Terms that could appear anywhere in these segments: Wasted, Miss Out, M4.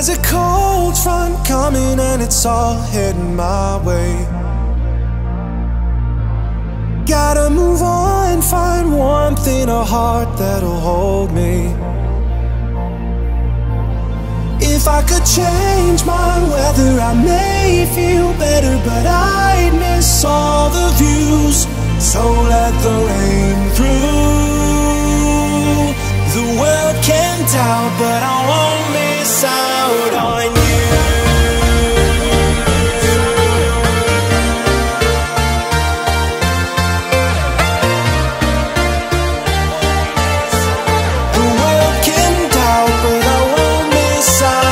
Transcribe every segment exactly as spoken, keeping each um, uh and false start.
There's a cold front coming and it's all heading my way. Gotta move on, find warmth in a heart that'll hold me. If I could change my weather, I may feel better, but I'd miss all the views. So let the rain through. The world can doubt, but I won't miss out on you. The world can doubt, but I won't miss out.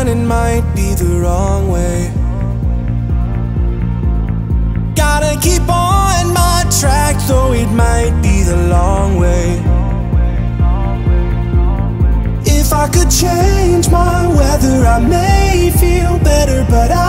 And it might be the wrong way. Gotta keep on my track, though it might be the long way. If I could change my weather, I may feel better, but I